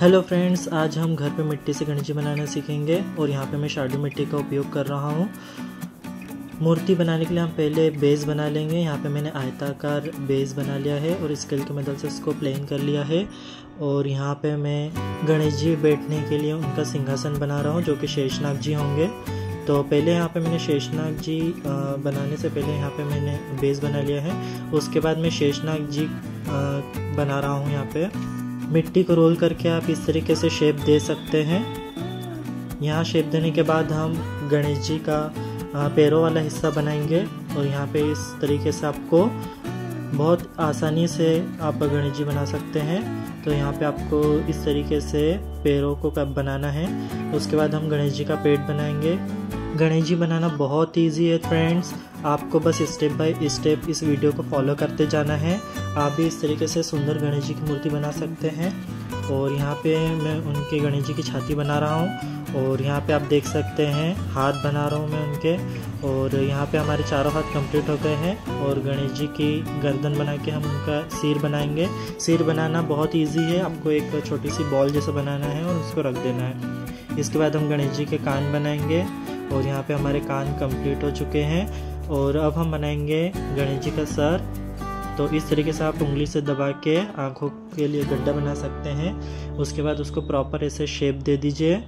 Hello friends, आज हम घर पे मिट्टी से गणेश जी बनाना सीखेंगे। और यहाँ पे मैं शार्डू मिट्टी का उपयोग कर रहा हूँ। मूर्ति बनाने के लिए हम पहले बेस बना लेंगे। यहाँ पे मैंने आयताकार बेस बना लिया है और स्केल की मदद से इसको प्लेन कर लिया है। और यहाँ पे मैं गणेश जी बैठने के लिए उनका सिंहासन बना रहा हूँ, जो कि शेषनाग जी होंगे। तो पहले यहाँ पे मैंने शेषनाग जी बनाने से पहले यहाँ पे मैंने बेस बना लिया है। उसके बाद मैं शेषनाग जी बना रहा हूँ। यहाँ पर मिट्टी को रोल करके आप इस तरीके से शेप दे सकते हैं। यहाँ शेप देने के बाद हम गणेश जी का पैरों वाला हिस्सा बनाएंगे। और यहाँ पे इस तरीके से आपको बहुत आसानी से आप गणेश जी बना सकते हैं। तो यहाँ पे आपको इस तरीके से पैरों को कब बनाना है। उसके बाद हम गणेश जी का पेट बनाएंगे। गणेश जी बनाना बहुत ईजी है फ्रेंड्स, आपको बस स्टेप बाय स्टेप इस वीडियो को फॉलो करते जाना है। आप भी इस तरीके से सुंदर गणेश जी की मूर्ति बना सकते हैं। और यहाँ पे मैं उनके गणेश जी की छाती बना रहा हूँ। और यहाँ पे आप देख सकते हैं हाथ बना रहा हूँ मैं उनके। और यहाँ पे हमारे चारों हाथ कंप्लीट हो गए हैं। और गणेश जी की गर्दन बना के हम उनका सिर बनाएंगे। सिर बनाना बहुत ईजी है, आपको एक छोटी सी बॉल जैसा बनाना है और उसको रख देना है। इसके बाद हम गणेश जी के कान बनाएंगे। और यहाँ पे हमारे कान कंप्लीट हो चुके हैं। और अब हम बनाएंगे गणेश जी का सर। तो इस तरीके से आप उंगली से दबा के आँखों के लिए गड्ढा बना सकते हैं। उसके बाद उसको प्रॉपर ऐसे शेप दे दीजिए।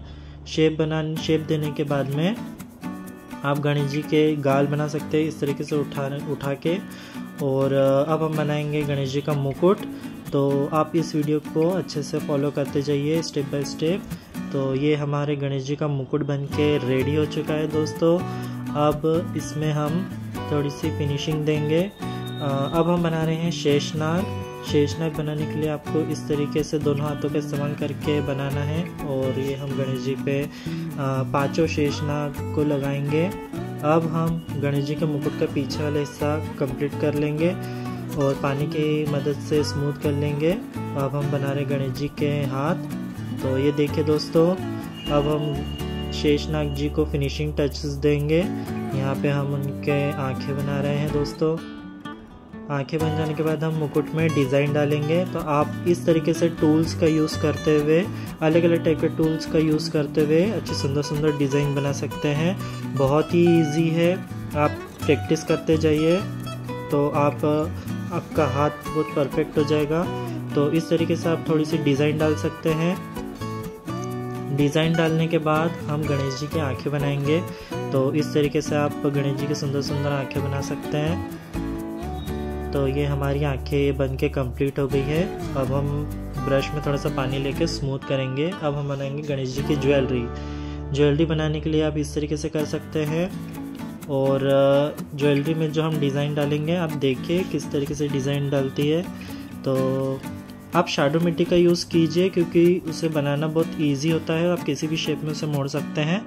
शेप देने के बाद में आप गणेश जी के गाल बना सकते हैं, इस तरीके से उठा के। और अब हम बनाएंगे गणेश जी का मुकुट। तो आप इस वीडियो को अच्छे से फॉलो करते जाइए स्टेप बाय स्टेप। तो ये हमारे गणेश जी का मुकुट बनके रेडी हो चुका है दोस्तों। अब इसमें हम थोड़ी सी फिनिशिंग देंगे। अब हम बना रहे हैं शेषनाग बनाने के लिए आपको इस तरीके से दोनों हाथों का इस्तेमाल करके बनाना है। और ये हम गणेश जी पे पांचों शेषनाग को लगाएंगे। अब हम गणेश जी के मुकुट का पीछे वाला हिस्सा कंप्लीट कर लेंगे और पानी की मदद से स्मूथ कर लेंगे। अब हम बना रहे गणेश जी के हाथ। तो ये देखिए दोस्तों, अब हम शेषनाग जी को फिनिशिंग टचेस देंगे। यहाँ पे हम उनके आँखें बना रहे हैं दोस्तों। आँखें बन जाने के बाद हम मुकुट में डिज़ाइन डालेंगे। तो आप इस तरीके से टूल्स का यूज़ करते हुए, अलग अलग टाइप के टूल्स का यूज़ करते हुए अच्छे सुंदर सुंदर डिज़ाइन बना सकते हैं। बहुत ही ईजी है, आप प्रैक्टिस करते जाइए तो आपका हाथ बहुत परफेक्ट हो जाएगा। तो इस तरीके से आप थोड़ी सी डिज़ाइन डाल सकते हैं। डिज़ाइन डालने के बाद हम गणेश जी की आंखें बनाएंगे। तो इस तरीके से आप गणेश जी की सुंदर सुंदर आंखें बना सकते हैं। तो ये हमारी आंखें बनके कंप्लीट हो गई है। अब हम ब्रश में थोड़ा सा पानी लेके स्मूथ करेंगे। अब हम बनाएंगे गणेश जी की ज्वेलरी बनाने के लिए आप इस तरीके से कर सकते हैं। और ज्वेलरी में जो हम डिज़ाइन डालेंगे, आप देखिए किस तरीके से डिज़ाइन डालती है। तो आप शाडो मिट्टी का यूज़ कीजिए, क्योंकि उसे बनाना बहुत इजी होता है। आप किसी भी शेप में उसे मोड़ सकते हैं।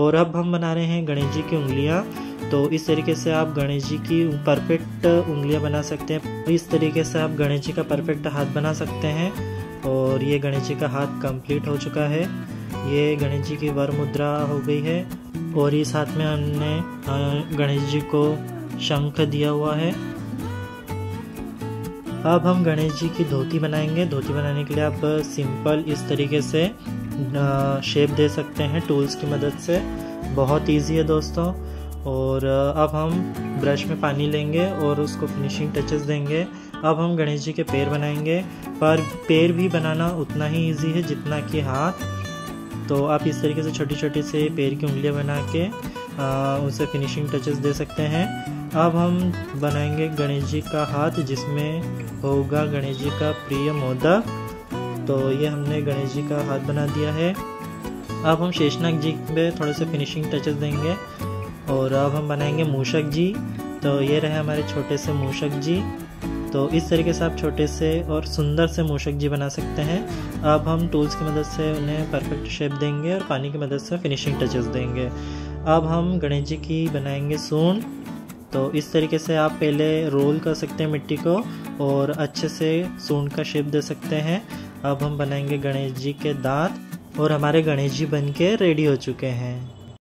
और अब हम बना रहे हैं गणेश जी की उंगलियां। तो इस तरीके से आप गणेश जी की परफेक्ट उंगलियां बना सकते हैं। इस तरीके से आप गणेश जी का परफेक्ट हाथ बना सकते हैं। और ये गणेश जी का हाथ कंप्लीट हो चुका है। ये गणेश जी की वर मुद्रा हो गई है। और इस हाथ में हमने गणेश जी को शंख दिया हुआ है। अब हम गणेश जी की धोती बनाएंगे। धोती बनाने के लिए आप सिंपल इस तरीके से शेप दे सकते हैं टूल्स की मदद से। बहुत इजी है दोस्तों। और अब हम ब्रश में पानी लेंगे और उसको फिनिशिंग टचेस देंगे। अब हम गणेश जी के पैर बनाएंगे। पर पैर भी बनाना उतना ही इजी है जितना कि हाथ। तो आप इस तरीके से छोटी छोटी से पैर की उंगलियां बना के उसे फिनिशिंग टचेस दे सकते हैं। अब हम बनाएंगे गणेश जी का हाथ, जिसमें होगा गणेश जी का प्रिय मोदक। तो ये हमने गणेश जी का हाथ बना दिया है। अब हम शेषनाग जी पे थोड़े से फिनिशिंग टचेस देंगे। और अब हम बनाएंगे मूषक जी। तो ये रहे हमारे छोटे से मूषक जी। तो इस तरीके से आप छोटे से और सुंदर से मूषक जी बना सकते हैं। अब हम टूल्स की मदद से उन्हें परफेक्ट शेप देंगे और पानी की मदद से फिनिशिंग टचेस देंगे। अब हम गणेश जी की बनाएंगे सूंड। तो इस तरीके से आप पहले रोल कर सकते हैं मिट्टी को और अच्छे से सूंड का शेप दे सकते हैं। अब हम बनाएंगे गणेश जी के दांत। और हमारे गणेश जी बनके रेडी हो चुके हैं।